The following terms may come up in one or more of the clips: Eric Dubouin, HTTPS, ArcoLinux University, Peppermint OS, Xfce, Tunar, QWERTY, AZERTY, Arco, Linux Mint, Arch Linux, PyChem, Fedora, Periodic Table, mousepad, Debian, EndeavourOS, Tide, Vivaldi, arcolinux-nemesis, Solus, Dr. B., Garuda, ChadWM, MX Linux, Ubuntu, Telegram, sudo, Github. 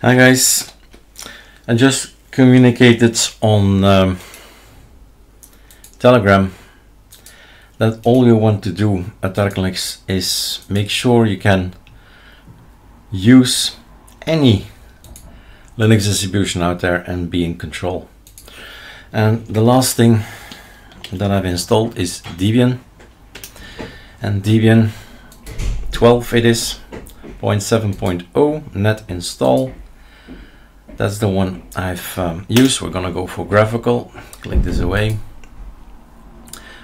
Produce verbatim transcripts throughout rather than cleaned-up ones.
Hi guys, I just communicated on um, Telegram that all you want to do at ArcoLinux is make sure you can use any Linux distribution out there and be in control. And the last thing that I've installed is Debian, and Debian twelve it is, zero point seven point zero net install. That's the one I've um, used. We're gonna go for graphical, click this away.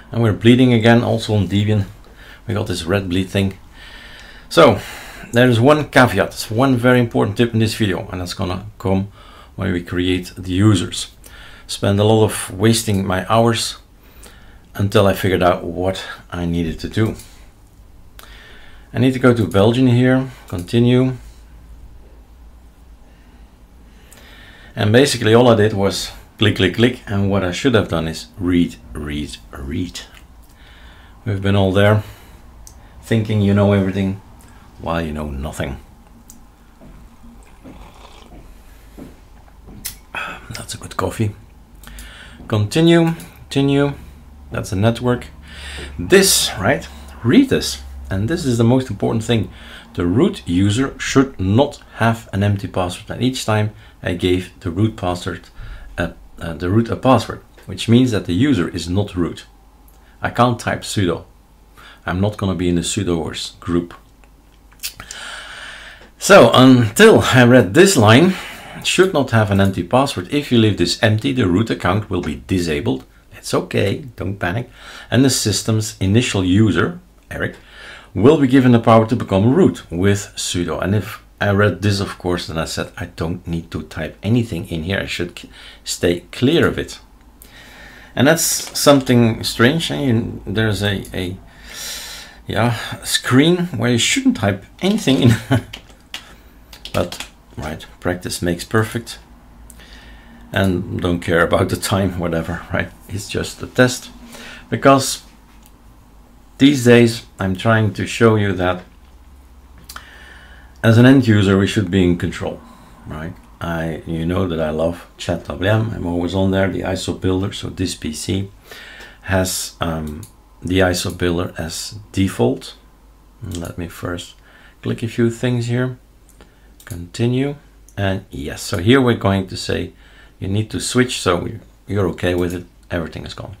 And we're bleeding again, also on Debian. We got this red bleed thing. So there's one caveat, it's one very important tip in this video, and that's gonna come when we create the users. Spend a lot of wasting my hours until I figured out what I needed to do. I need to go to Belgian here, continue. And basically all I did was click, click, click. And what I should have done is read, read, read. We've been all there thinking you know everything while you know nothing. That's a good coffee. Continue, continue. That's a network. This, right? Read this. And this is the most important thing. The root user should not have an empty password. And each time I gave the root password, a, uh, the root a password, which means that the user is not root. I can't type sudo. I'm not going to be in the sudoers group. So until I read this line, should not have an empty password. If you leave this empty, the root account will be disabled. It's okay, don't panic. And the system's initial user, Eric, will be given the power to become root with sudo. And if I read this, of course, then I said, I don't need to type anything in here. I should stay clear of it. And that's something strange. And there's a, a yeah, screen where you shouldn't type anything in. But right, practice makes perfect. And don't care about the time, whatever, right? It's just a test, because these days, I'm trying to show you that as an end user, we should be in control, right? I, you know that I love ChadWM. I'm always on there, the I S O builder. So this P C has um, the I S O builder as default. Let me first click a few things here, continue, and yes. So here we're going to say you need to switch. So you're okay with it. Everything is gone.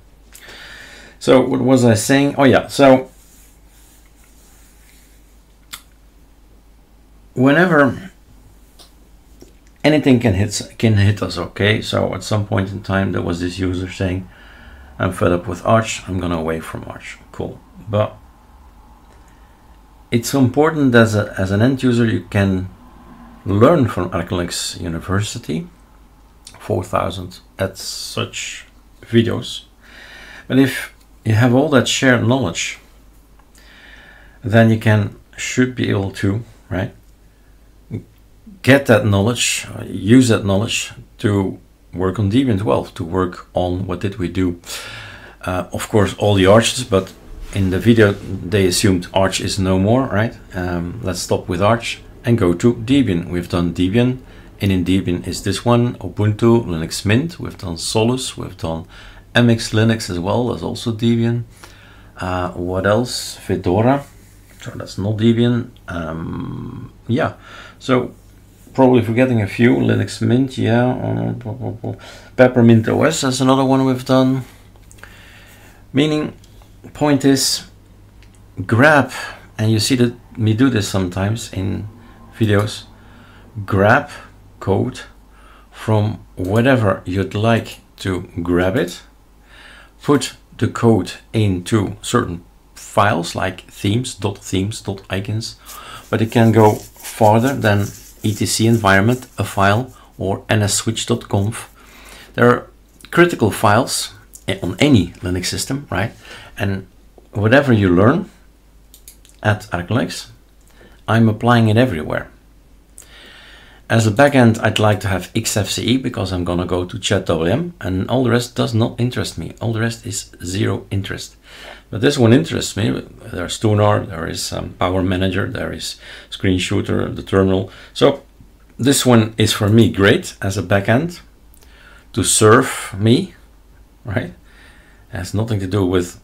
So what was I saying? Oh yeah, so whenever anything can hit, can hit us, okay? So at some point in time, there was this user saying, I'm fed up with Arch, I'm gonna away from Arch, cool. But it's important as, a, as an end user, you can learn from ArcoLinux University, four thousand at such videos. But if you have all that shared knowledge, then you can should be able to, right, get that knowledge, use that knowledge to work on Debian twelve, to work on what did we do, uh, of course all the Arches, but in the video they assumed Arch is no more, right? Um, let's stop with Arch and go to Debian. We've done Debian, and in Debian is this one, Ubuntu, Linux Mint. We've done Solus, we've done M X Linux as well, as also Debian. Uh, what else? Fedora. So that's not Debian. Um, yeah. So probably forgetting a few. Linux Mint, yeah. Peppermint O S, that's another one we've done. Meaning, point is, grab, and you see that me do this sometimes in videos, grab code from whatever you'd like to grab it. Put the code into certain files like themes.themes.icons, but it can go farther than etc environment, a file, or n s switch dot conf. There are critical files on any Linux system, right? And whatever you learn at ArcoLinux, I'm applying it everywhere. As a backend, I'd like to have X F C E because I'm gonna go to ChadWM, and all the rest does not interest me. All the rest is zero interest. But this one interests me. There's Tunar, there is um, Power Manager, there is Screen Shooter, the terminal. So this one is for me great as a backend to serve me, right? It has nothing to do with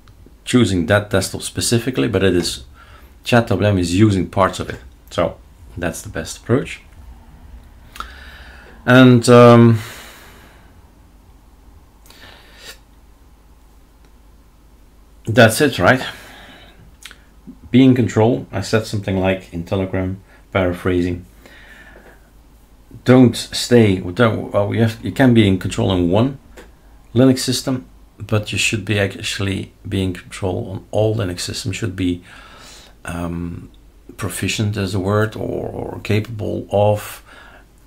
choosing that desktop specifically, but it is ChadWM is using parts of it. So that's the best approach. And um, that's it, right? Be in control. I said something like in Telegram, paraphrasing. Don't stay. Don't, well, we have, you can be in control on one Linux system, but you should be actually be in control on all Linux systems. Should be um, proficient as a word, or, or capable of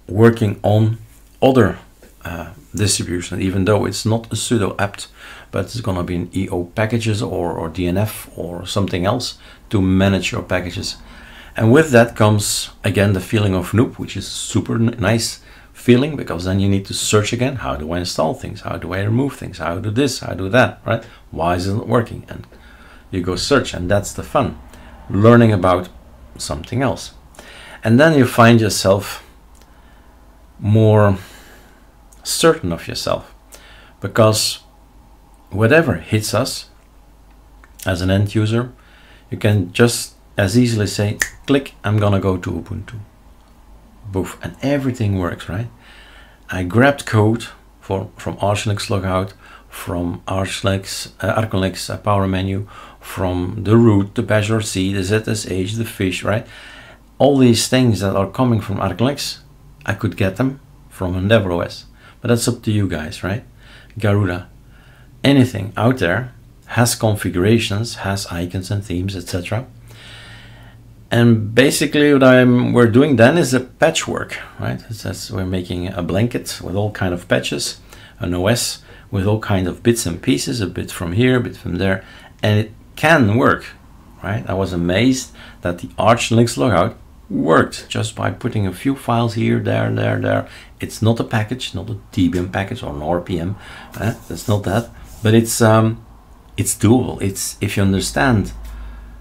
working on other uh, distribution, even though it's not a sudo apt, but it's going to be an E O packages or, or D N F or something else to manage your packages. And with that comes again the feeling of noob, which is super nice feeling, because then you need to search again. How do I install things? How do I remove things? How do this? How do that? Right? Why is it not working? And you go search, and that's the fun, learning about something else. And then you find yourself more certain of yourself, because whatever hits us as an end user, you can just as easily say, click, I'm gonna go to Ubuntu, boof, and everything works, right? I grabbed code for from Arch Linux logout, from Arch Linux, uh, ArcoLinux uh, power menu, from the root, the bash R C, the Z S H, the fish, right? All these things that are coming from ArcoLinux, I could get them from EndeavourOS, but that's up to you guys, right? Garuda, anything out there has configurations, has icons and themes, et cetera. And basically, what I'm we're doing then is a patchwork, right? That's we're making a blanket with all kind of patches, an O S with all kind of bits and pieces, a bit from here, a bit from there, and it can work, right? I was amazed that the Arch Linux logout worked just by putting a few files here, there, there, there. It's not a package, not a Debian package or an R P M. Eh? That's not that, but it's um, it's doable. It's if you understand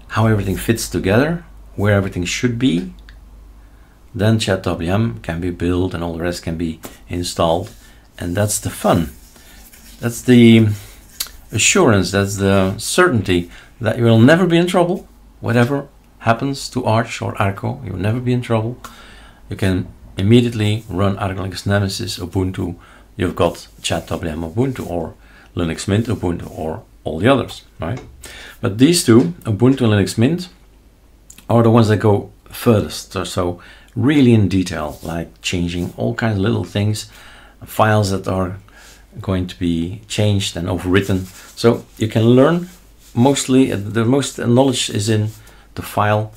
how everything fits together, where everything should be, then ChadWM can be built and all the rest can be installed, and that's the fun. That's the assurance. That's the certainty that you will never be in trouble, whatever happens to Arch or Arco, you'll never be in trouble. You can immediately run ArcoLinux Nemesis Ubuntu. You've got ChadWM Ubuntu or Linux Mint Ubuntu or all the others, right? But these two, Ubuntu and Linux Mint, are the ones that go furthest, or so really in detail, like changing all kinds of little things, files that are going to be changed and overwritten. So you can learn mostly, the most knowledge is in the file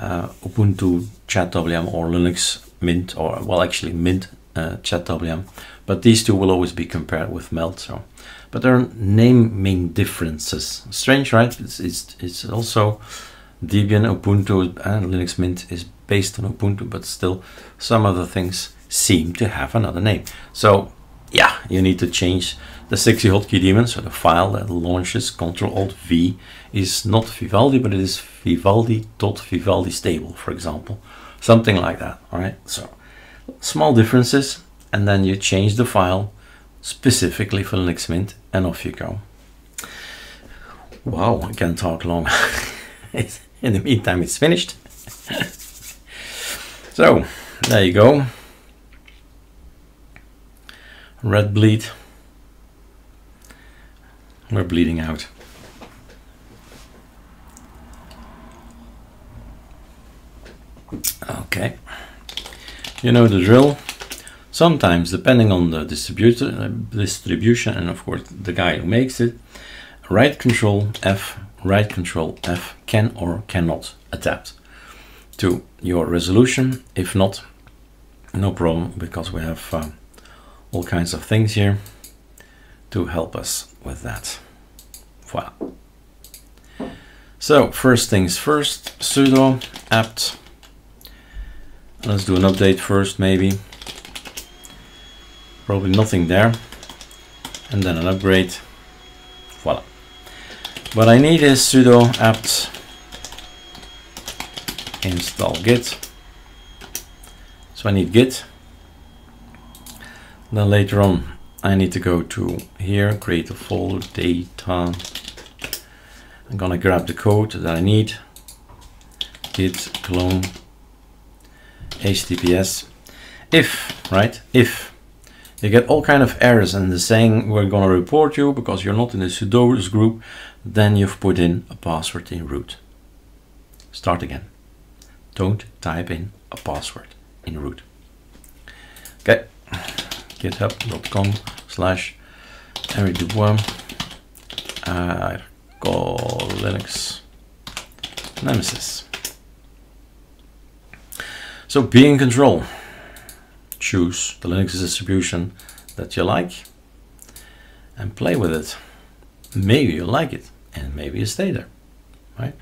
uh, Ubuntu ChadWM or Linux Mint, or well actually Mint uh, ChadWM, but these two will always be compared with Meld. So, but there are naming differences. Strange, right? It's it's, it's also Debian, Ubuntu, and Linux Mint is based on Ubuntu, but still some of the things seem to have another name. So yeah, you need to change the sexy hotkey daemon. So the file that launches control alt V is not Vivaldi, but it is Vivaldi.Vivaldi stable, for example, something like that. All right, so small differences, and then you change the file specifically for Linux Mint, and off you go. Wow, I can talk long. In the meantime, it's finished. So there you go. Red bleed. We're bleeding out. Okay, you know the drill. Sometimes, depending on the distributor, uh, distribution, and of course the guy who makes it, right control F, right control F can or cannot adapt to your resolution. If not, no problem, because we have uh, all kinds of things here to help us with that. Voila. So first things first, sudo apt. Let's do an update first, maybe. Probably nothing there. And then an upgrade. Voila. What I need is sudo apt install git. So I need git. Then later on, I need to go to here, create a folder, data. I'm gonna grab the code that I need. Git clone H T T P S. If, right, if you get all kind of errors and they're saying we're gonna report you because you're not in the sudoers group, then you've put in a password in root. Start again. Don't type in a password in root. Okay, github dot com slash eric dubouin, ArcoLinux Nemesis. So be in control. Choose the Linux distribution that you like and play with it. Maybe you like it and maybe you stay there, right?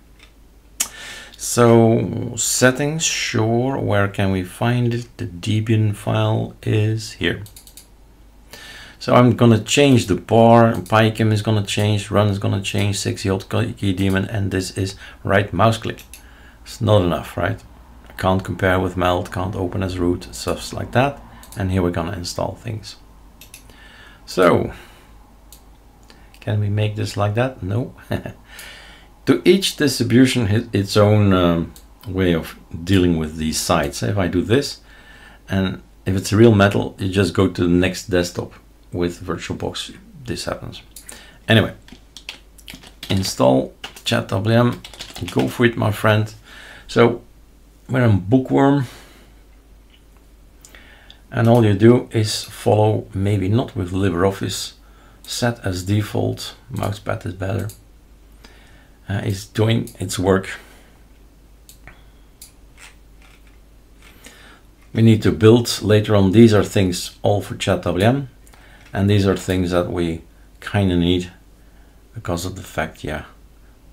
So settings, sure, where can we find it? The Debian file is here. So I'm gonna change the bar, PyChem is gonna change, run is gonna change, sixty old key daemon, and this is right mouse click. It's not enough, right? Can't compare with Meld, can't open as root, stuff like that. And here we're gonna install things. So can we make this like that? No. To each distribution has its own um, way of dealing with these sites. If I do this, and if it's real metal, you just go to the next desktop with VirtualBox, this happens. Anyway, install ChadWM, go for it, my friend. So we're on Bookworm, and all you do is follow, maybe not with LibreOffice, set as default, mousepad is better. Uh, is doing its work. We need to build later on. These are things all for ChadWM, and these are things that we kind of need because of the fact, yeah,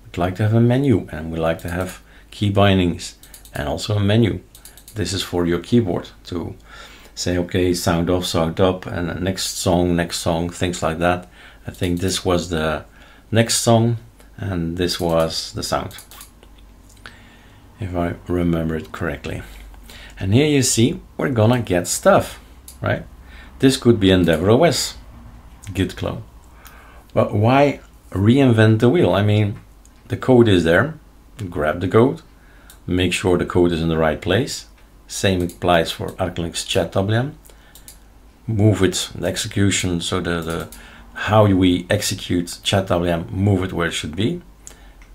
we'd like to have a menu and we like to have key bindings and also a menu. This is for your keyboard to say, okay, sound off, sound up, and next song, next song, things like that. I think this was the next song. And this was the sound, if I remember it correctly. And here you see we're gonna get stuff, right? This could be EndeavourOS, git clone. But why reinvent the wheel? I mean, the code is there. Grab the code, make sure the code is in the right place. Same applies for ArcoLinux ChadWM. Move it, the execution, so the, the how we execute ChadWM, move it where it should be.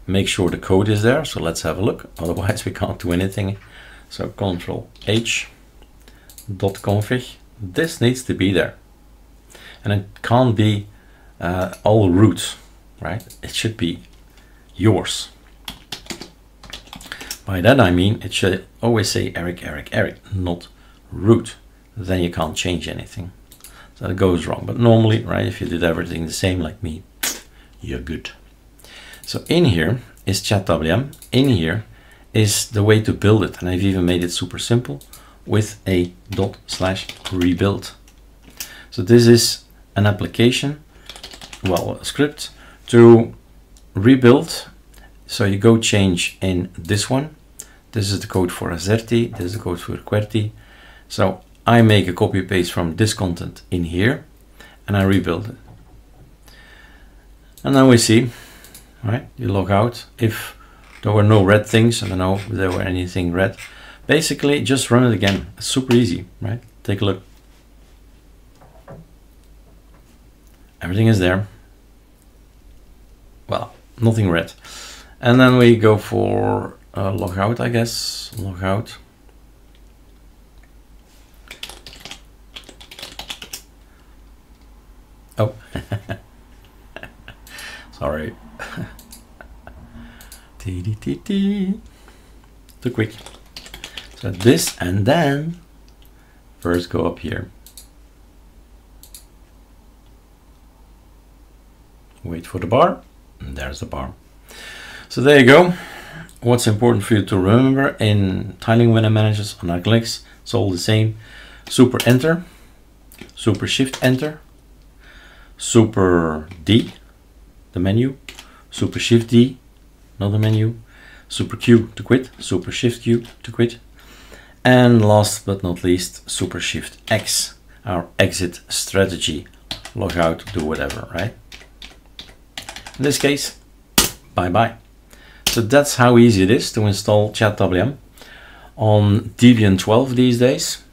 Make sure the code is there. So let's have a look. Otherwise we can't do anything. So control H dot config. This needs to be there. And it can't be uh, all root, right? It should be yours. By that I mean it should always say Eric, Eric, Eric, not root. Then you can't change anything. That goes wrong, but normally, right, if you did everything the same like me, you're good. So in here is ChadWM, in here is the way to build it, and I've even made it super simple with a dot slash rebuild. So this is an application, well, a script to rebuild. So you go change in this one. This is the code for AZERTY, this is the code for QWERTY. So I make a copy paste from this content in here and I rebuild it. And then we see, right, you log out. If there were no red things, I don't know if there were anything red. Basically, just run it again. It's super easy, right? Take a look. Everything is there. Well, nothing red. And then we go for uh, log out, I guess, log out. Oh, sorry. T -t -t -t. Too quick. So this, and then first go up here. Wait for the bar. And there's the bar. So there you go. What's important for you to remember in tiling window managers on ArcoLinux, it's all the same. Super enter, super shift enter. Super D, the menu, super shift D, another menu, super Q to quit, super shift Q to quit, And last but not least, Super Shift X, our exit strategy. Log out, do whatever, right? In this case, bye-bye. So that's how easy it is to install ChadWM on Debian twelve these days.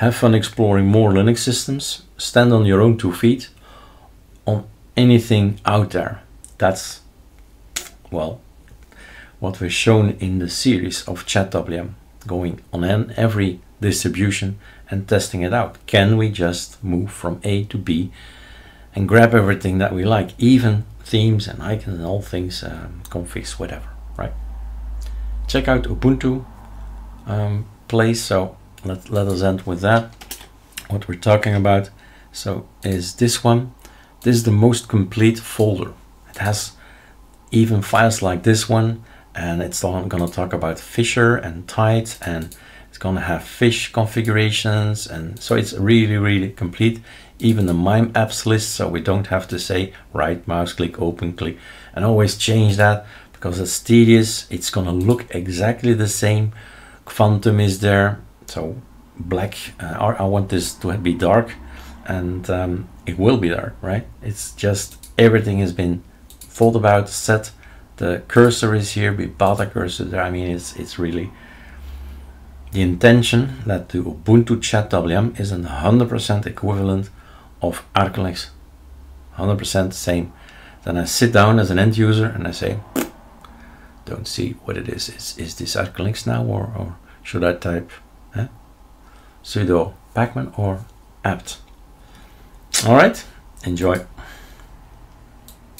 Have fun exploring more Linux systems. Stand on your own two feet on anything out there. That's, well, what we're shown in the series of ChadWM, going on every distribution and testing it out. Can we just move from A to B and grab everything that we like, even themes and icons and all things, um, configs, whatever, right? Check out Ubuntu um, place. So let, let us end with that. What we're talking about so is this one. This is the most complete folder. It has even files like this one, and it's going to talk about Fisher and Tide, and it's going to have fish configurations, and so it's really, really complete. Even the MIME apps list, so we don't have to say right mouse click, open click, and always change that because it's tedious. It's going to look exactly the same. Phantom is there, so black. Uh, or I want this to be dark, and um, it will be dark, right? It's just everything has been thought about, set. The cursor is here, we bought a cursor there. I mean, it's it's really the intention that the Ubuntu ChadWM isn't one hundred percent equivalent of ArcoLinux, one hundred percent same. Then I sit down as an end user and I say, don't see what it is. Is, is this ArcoLinux now, or, or should I type eh? sudo pacman or apt? All right, enjoy.